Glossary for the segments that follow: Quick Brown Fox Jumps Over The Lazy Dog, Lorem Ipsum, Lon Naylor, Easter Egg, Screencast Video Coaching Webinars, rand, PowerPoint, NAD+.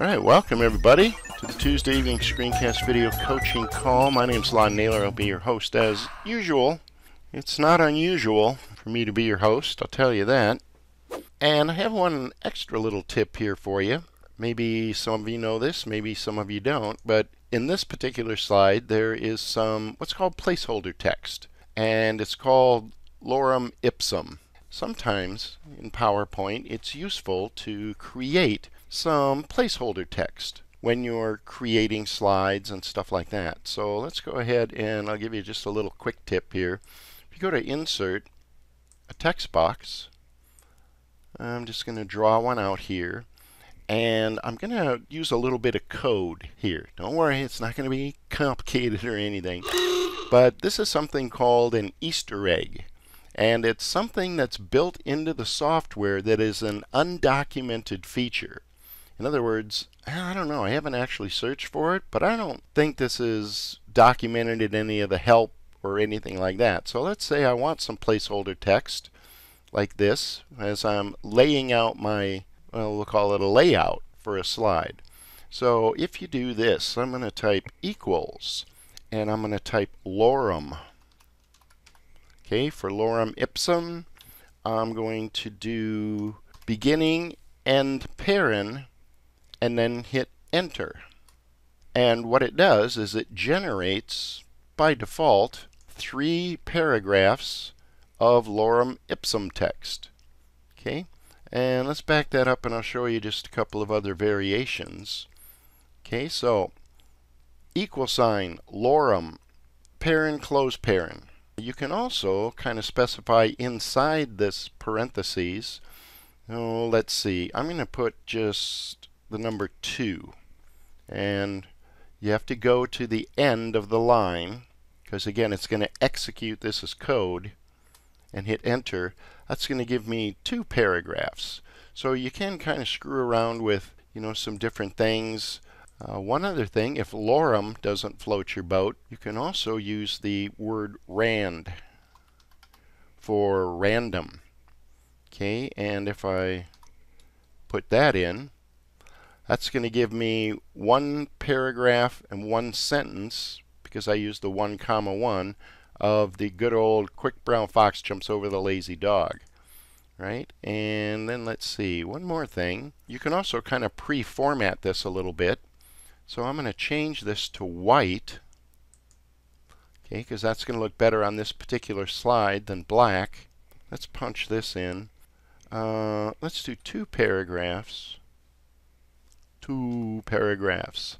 Alright, welcome everybody to the Tuesday evening screencast video coaching call. My name's Lon Naylor. I'll be your host as usual. It's not unusual for me to be your host, I'll tell you that. And I have one extra little tip here for you. Maybe some of you know this, maybe some of you don't, but in this particular slide there is some what's called placeholder text, and it's called Lorem Ipsum. Sometimes in PowerPoint it's useful to create some placeholder text when you're creating slides and stuff like that. So let's go ahead and I'll give you just a little quick tip here. If you go to insert a text box, I'm just going to draw one out here, and I'm going to use a little bit of code here. Don't worry, it's not going to be complicated or anything, but this is something called an Easter egg, and it's something that's built into the software that is an undocumented feature. In other words, I don't know, I haven't actually searched for it, but I don't think this is documented in any of the help or anything like that. So let's say I want some placeholder text like this as I'm laying out my, well, we'll call it a layout for a slide. So if you do this, I'm going to type equals, and I'm going to type lorem. Okay, for Lorem Ipsum, I'm going to do beginning, end, paren, and then hit enter. And what it does is it generates, by default, 3 paragraphs of Lorem Ipsum text. Okay, and let's back that up and I'll show you just a couple of other variations. Okay, so =, lorem, paren, close paren. You can also kind of specify inside this parentheses. Oh, let's see, I'm going to put just the number 2, and you have to go to the end of the line because again it's going to execute this as code, and hit enter. That's going to give me 2 paragraphs. So you can kind of screw around with, you know, some different things. One other thing, if lorem doesn't float your boat, you can also use the word rand for random. Okay, and if I put that in, that's going to give me 1 paragraph and 1 sentence, because I used the 1, 1 of the good old Quick Brown Fox Jumps Over the Lazy Dog. Right, and then let's see, one more thing. You can also kind of pre-format this a little bit. So I'm going to change this to white, okay, because that's going to look better on this particular slide than black. Let's punch this in. Let's do 2 paragraphs. 2 paragraphs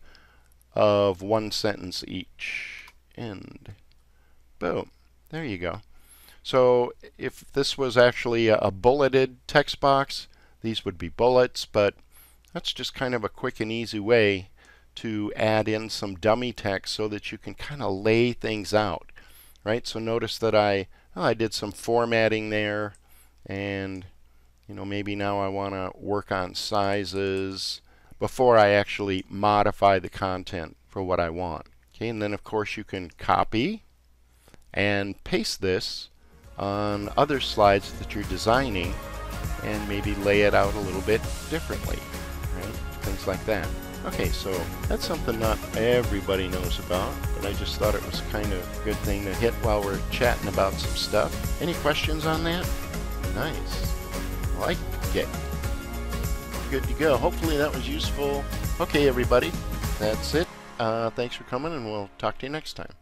of 1 sentence each. End. Boom. There you go. So if this was actually a bulleted text box, these would be bullets, but that's just kind of a quick and easy way to add in some dummy text so that you can kind of lay things out, right? So notice that I did some formatting there, and you know, maybe now I want to work on sizes before I actually modify the content for what I want. Okay, and then of course you can copy and paste this on other slides that you're designing and maybe lay it out a little bit differently, right? Things like that. Okay, so that's something not everybody knows about, but I just thought it was kind of a good thing to hit while we're chatting about some stuff. Any questions on that? Nice. Like it. Good to go. Hopefully that was useful. Okay, everybody, that's it. Thanks for coming, and we'll talk to you next time.